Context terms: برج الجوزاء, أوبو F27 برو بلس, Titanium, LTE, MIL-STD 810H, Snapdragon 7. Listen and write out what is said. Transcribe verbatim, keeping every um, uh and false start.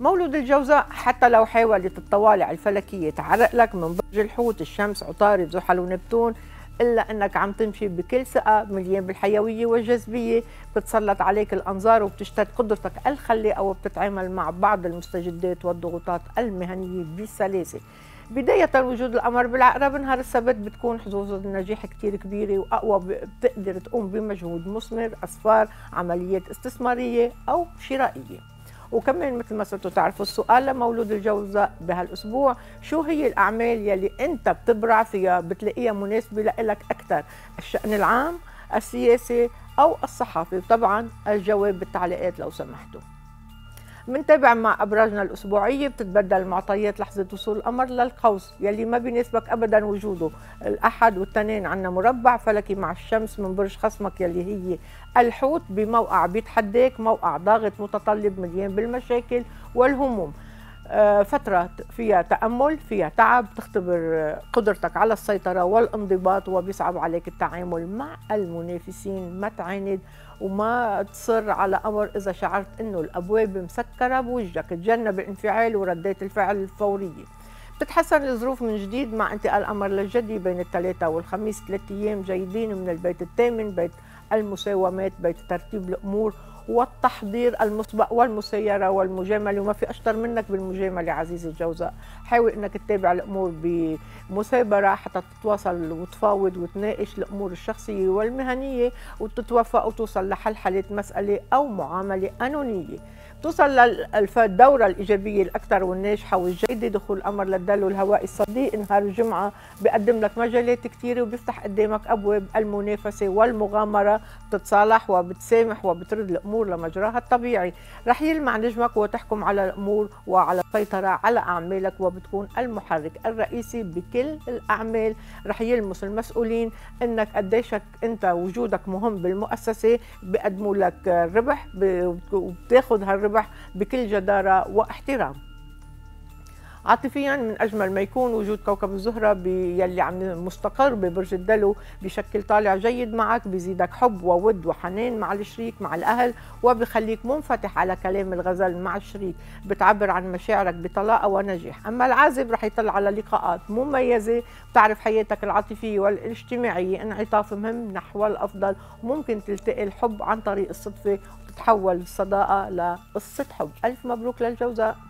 مولود الجوزاء حتى لو حاولت الطوالع الفلكية تعرقلك من برج الحوت، الشمس، عطارد، زحل ونبتون، إلا أنك عم تمشي بكل ثقة، مليان بالحيوية والجاذبية، بتسلط عليك الأنظار وبتشتد قدرتك الخلية أو بتتعامل مع بعض المستجدات والضغوطات المهنية بسلاسة. بداية وجود القمر بالعقرب نهار السبت بتكون حظوظ النجاح كتير كبيرة وأقوى، بتقدر تقوم بمجهود مثمر، أسفار، عمليات استثمارية أو شرائية. وكمان مثل ما صرتوا تعرفوا السؤال لمولود الجوزاء بهالاسبوع، شو هي الاعمال يلي انت بتبرع فيها بتلاقيها مناسبه لك اكثر؟ الشأن العام، السياسي او الصحافي؟ وطبعا الجواب بالتعليقات لو سمحتوا. منتابع مع ابراجنا الاسبوعيه، بتتبدل معطيات لحظه وصول القمر للقوس يلي ما بيناسبك ابدا وجوده. الاحد والتنين عندنا مربع فلكي مع الشمس من برج خصمك يلي هي الحوت، بموقع بيتحداك، موقع ضاغط متطلب مليان بالمشاكل والهموم، فترة فيها تأمل، فيها تعب، تختبر قدرتك على السيطرة والانضباط، وبيصعب عليك التعامل مع المنافسين. ما تعاند وما تصر على أمر إذا شعرت أنه الأبواب مسكرة بوجهك، تجنب الانفعال وردات الفعل الفورية. بتتحسن الظروف من جديد مع انتقال القمر للجدي بين الثلاثاء والخميس، ثلاث أيام جيدين من البيت الثامن، بيت المساومات، بيت ترتيب الأمور والتحضير المسبق والمسيرة والمجاملة، وما في أشطر منك بالمجاملة عزيزي الجوزاء. حاول أنك تتابع الأمور بمثابرة حتى تتواصل وتفاوض وتناقش الأمور الشخصية والمهنية وتتوافق وتوصل لحل حالة مسألة أو معاملة قانونية. توصل للدورة الإيجابية الأكثر والناجحة والجيدة، دخول القمر للدلو الهوائي الصديق نهار الجمعة بيقدم لك مجالات كثيرة وبيفتح قدامك أبواب المنافسة والمغامرة، بتتصالح وبتسامح وبترد الأمور لمجراها الطبيعي. رح يلمع نجمك وتحكم على الأمور وعلى السيطرة على أعمالك، وبتكون المحرك الرئيسي بكل الأعمال. رح يلمس المسؤولين أنك قديشك أنت وجودك مهم بالمؤسسة، بيقدموا لك الربح وبتاخد هالربح بكل جدارة واحترام. عاطفيا من اجمل ما يكون وجود كوكب الزهره يلي عم مستقر ببرج الدلو، بشكل طالع جيد معك، بيزيدك حب وود وحنان مع الشريك مع الاهل، وبخليك منفتح على كلام الغزل مع الشريك، بتعبر عن مشاعرك بطلاقه ونجاح. اما العازب رح يطلع على لقاءات مميزه، بتعرف حياتك العاطفيه والاجتماعيه انعطاف مهم نحو الافضل، ممكن تلتقي الحب عن طريق الصدفه وتتحول الصداقه لقصه حب. الف مبروك للجوزاء.